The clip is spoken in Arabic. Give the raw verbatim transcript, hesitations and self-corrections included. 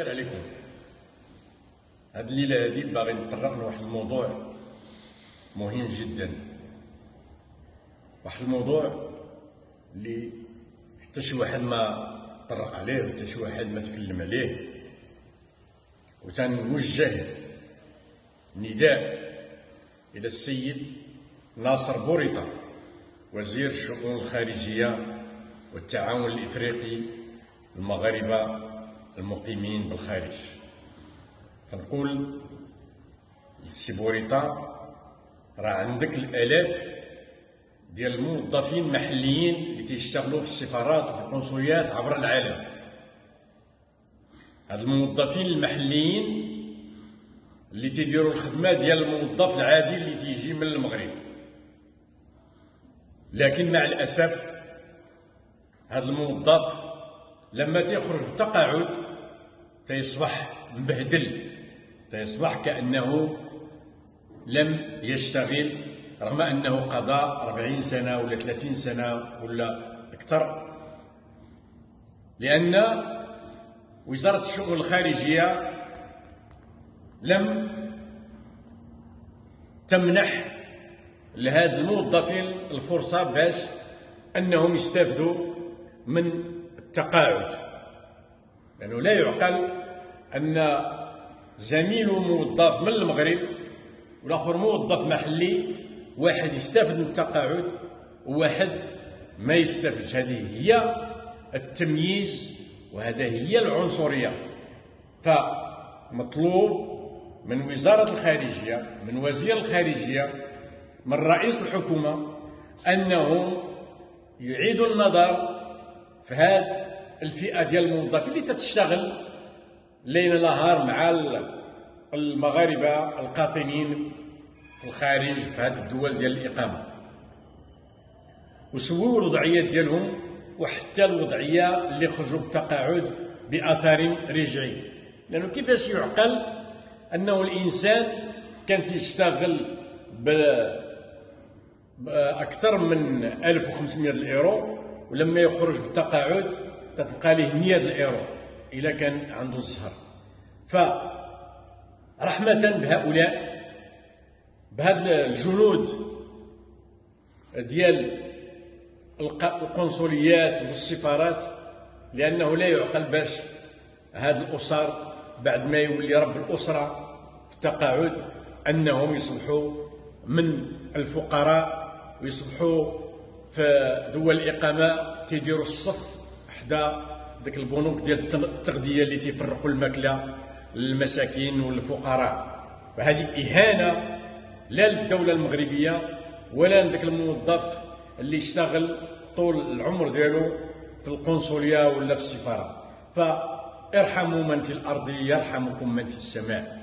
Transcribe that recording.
الخير عليكم. هاد الليله هادي باغي نطرق لواحد الموضوع مهم جدا، واحد الموضوع اللي حتى شي واحد ما طرق عليه وحتى شي واحد ما تكلم عليه. وتنوجه نداء الى السيد ناصر بوريطة وزير الشؤون الخارجيه والتعاون الافريقي المغاربه المقيمين بالخارج. تنقول للسي بوريطة راه عندك الالاف ديال الموظفين المحليين اللي تيشتغلوا في السفارات وفي القنصليات عبر العالم. هاد الموظفين المحليين اللي تيديروا الخدمه ديال الموظف العادي اللي تيجي من المغرب، لكن مع الاسف هاد الموظف لما تيخرج بالتقاعد تيصبح مبهدل، تيصبح كأنه لم يشتغل رغم أنه قضى أربعين سنة ولا ثلاثين سنة ولا أكثر. لأن وزارة الشؤون الخارجية لم تمنح لهاد الموظفين الفرصة باش أنهم يستافدوا من التقاعد، لأنه يعني لا يعقل أن زميل موظف من المغرب والآخر موظف محلي، واحد يستافد من التقاعد وواحد ما يستافدش. هذه هي التمييز وهذا هي العنصرية. فمطلوب من وزارة الخارجية، من وزير الخارجية، من رئيس الحكومة أنهم يعيدوا النظر في هاد الفئة ديال الموظفين اللي تتشتغل ليل نهار مع المغاربة القاطنين في الخارج في هاد الدول ديال الإقامة، وسووا الوضعيات ديالهم وحتى الوضعية اللي خرجوا بالتقاعد بأثر رجعي. لأنه كيفاش يعقل أنه الإنسان كان تيشتغل بأكثر من ألف وخمسمائة الإيرو ولما يخرج بالتقاعد تتلقى ليه مائة الإيرو إلا كان عنده الزهر. فرحمة بهؤلاء، بهاد الجنود ديال القنصليات والسفارات، لأنه لا يعقل باش هاد الأسر بعد ما يولي رب الأسرة في التقاعد أنهم يصبحوا من الفقراء ويصبحوا في دول الإقامة تيديروا الصف حدا ديك البنوك ديال التغذية اللي تيفرقوا الماكلة للمساكين والفقراء. فهذه إهانة لا للدولة المغربية ولا لذاك الموظف اللي يشتغل طول العمر ديالو في القنصلية ولا في السفارة. فارحموا من في الأرض يرحمكم من في السماء.